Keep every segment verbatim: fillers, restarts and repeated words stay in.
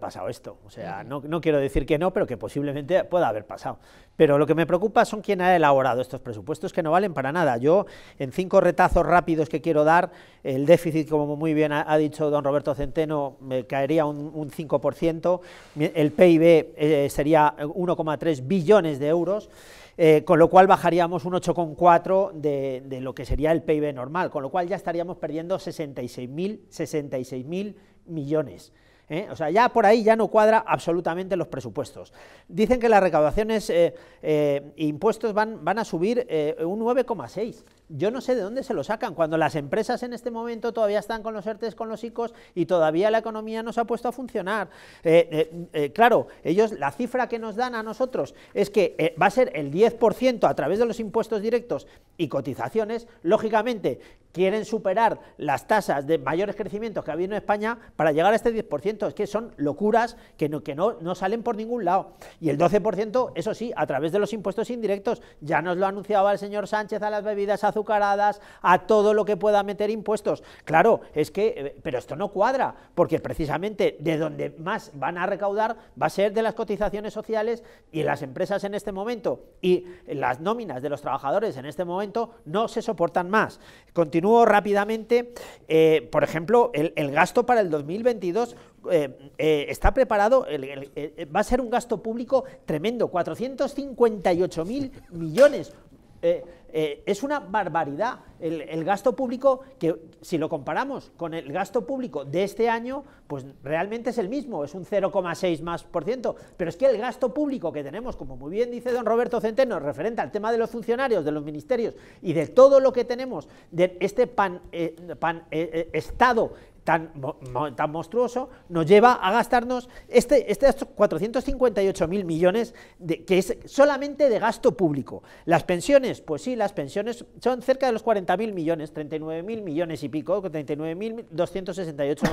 Pasado esto, o sea, no, no quiero decir que no, pero que posiblemente pueda haber pasado. Pero lo que me preocupa son quien ha elaborado estos presupuestos, que no valen para nada. Yo, en cinco retazos rápidos que quiero dar, el déficit, como muy bien ha, ha dicho don Roberto Centeno, me caería un, un cinco por ciento, el P I B eh, sería uno coma tres billones de euros, eh, con lo cual bajaríamos un ocho coma cuatro de, de lo que sería el P I B normal, con lo cual ya estaríamos perdiendo sesenta y seis mil millones. ¿Eh? O sea, ya por ahí ya no cuadra absolutamente los presupuestos. Dicen que las recaudaciones eh, eh, impuestos van, van a subir eh, un nueve coma seis. Yo no sé de dónde se lo sacan, cuando las empresas en este momento todavía están con los E R T Es, con los I C Os, y todavía la economía no se ha puesto a funcionar. Eh, eh, eh, claro, ellos, la cifra que nos dan a nosotros es que eh, va a ser el diez por ciento a través de los impuestos directos y cotizaciones. Lógicamente, quieren superar las tasas de mayores crecimientos que ha habido en España para llegar a este diez por ciento. Es que son locuras que no, que no, no salen por ningún lado. Y el doce por ciento, eso sí, a través de los impuestos indirectos. Ya nos lo anunciaba el señor Sánchez a las bebidas azucaradas, azucaradas, a todo lo que pueda meter impuestos. Claro, es que, pero esto no cuadra, porque precisamente de donde más van a recaudar va a ser de las cotizaciones sociales, y las empresas en este momento y las nóminas de los trabajadores en este momento no se soportan más. Continúo rápidamente, eh, por ejemplo, el, el gasto para el dos mil veintidós eh, eh, está preparado, el, el, el, va a ser un gasto público tremendo, cuatrocientos cincuenta y ocho mil millones. Eh, eh, es una barbaridad el, el gasto público, que si lo comparamos con el gasto público de este año, pues realmente es el mismo, es un cero coma seis más por ciento, pero es que el gasto público que tenemos, como muy bien dice don Roberto Centeno, referente al tema de los funcionarios, de los ministerios y de todo lo que tenemos, de este pan, eh, pan eh, Estado tan, mo, tan monstruoso, nos lleva a gastarnos este, este cuatrocientos cincuenta y ocho mil millones, de, que es solamente de gasto público. Las pensiones, pues sí, las pensiones son cerca de los cuarenta mil millones, treinta y nueve mil millones y pico, treinta y nueve mil doscientos sesenta y ocho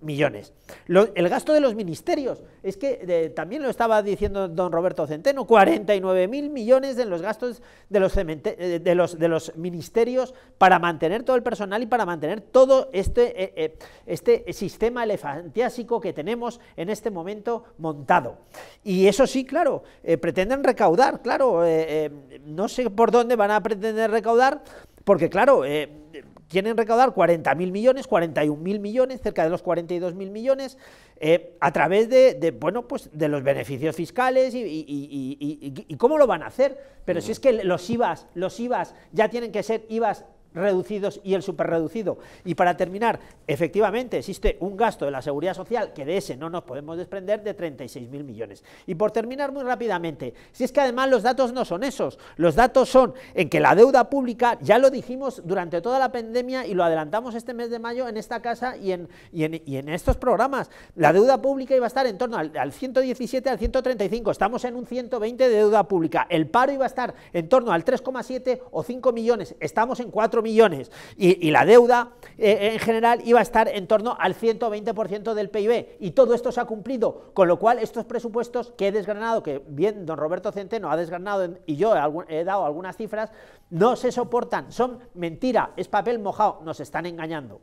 millones. Lo, el gasto de los ministerios, es que de, también lo estaba diciendo don Roberto Centeno, cuarenta y nueve mil millones en los gastos de los, de, los, de los ministerios para mantener todo el personal y para mantener todo este... Eh, eh, este sistema elefantiásico que tenemos en este momento montado. Y eso sí, claro, eh, pretenden recaudar, claro, eh, eh, no sé por dónde van a pretender recaudar, porque claro, eh, quieren recaudar cuarenta mil millones, cuarenta y un mil millones, cerca de los cuarenta y dos mil millones, eh, a través de, de, bueno, pues de los beneficios fiscales y, y, y, y, y cómo lo van a hacer. Pero si es que los I V As, los I V As ya tienen que ser I V As reducidos y el superreducido. Y para terminar, efectivamente existe un gasto de la seguridad social que de ese no nos podemos desprender, de treinta y seis mil millones. Y por terminar muy rápidamente, si es que además los datos no son esos, los datos son en que la deuda pública, ya lo dijimos durante toda la pandemia y lo adelantamos este mes de mayo en esta casa y en, y en, y en estos programas, la deuda pública iba a estar en torno al, al ciento diecisiete, al ciento treinta y cinco, estamos en un ciento veinte de deuda pública, el paro iba a estar en torno al tres coma siete o cinco millones, estamos en cuatro millones, y, y la deuda eh, en general iba a estar en torno al ciento veinte por ciento del P I B, y todo esto se ha cumplido, con lo cual estos presupuestos que he desgranado, que bien don Roberto Centeno ha desgranado en, y yo he, he dado algunas cifras, no se soportan, son mentira, es papel mojado, nos están engañando.